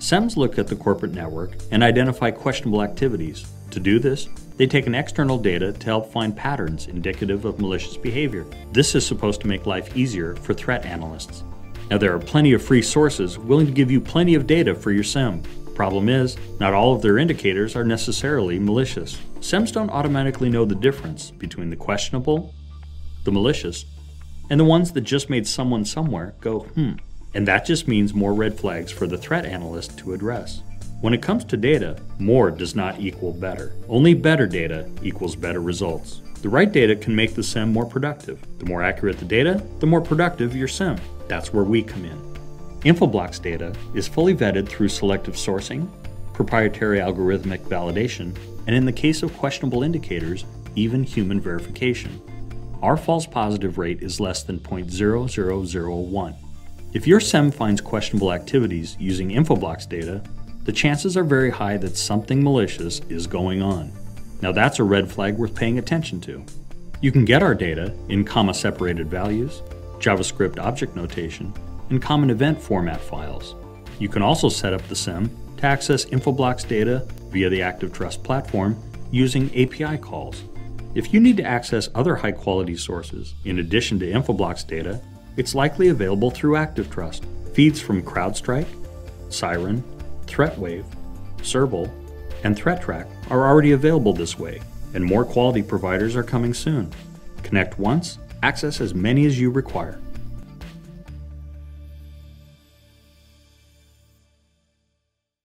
SIEMs look at the corporate network and identify questionable activities. To do this, they take in external data to help find patterns indicative of malicious behavior. This is supposed to make life easier for threat analysts. Now, there are plenty of free sources willing to give you plenty of data for your SIEM. Problem is, not all of their indicators are necessarily malicious. SIEMs don't automatically know the difference between the questionable, the malicious, and the ones that just made someone somewhere go, hmm. And that just means more red flags for the threat analyst to address. When it comes to data, more does not equal better. Only better data equals better results. The right data can make the SIEM more productive. The more accurate the data, the more productive your SIEM. That's where we come in. Infoblox data is fully vetted through selective sourcing, proprietary algorithmic validation, and in the case of questionable indicators, even human verification. Our false positive rate is less than 0.0001. If your SIEM finds questionable activities using Infoblox data, the chances are very high that something malicious is going on. Now that's a red flag worth paying attention to. You can get our data in comma-separated values, JavaScript object notation, and common event format files. You can also set up the SIEM to access Infoblox data via the ActiveTrust platform using API calls. If you need to access other high-quality sources in addition to Infoblox data, it's likely available through ActiveTrust. Feeds from CrowdStrike, Siren, ThreatWave, Cerbal, and ThreatTrack are already available this way, and more quality providers are coming soon. Connect once, access as many as you require.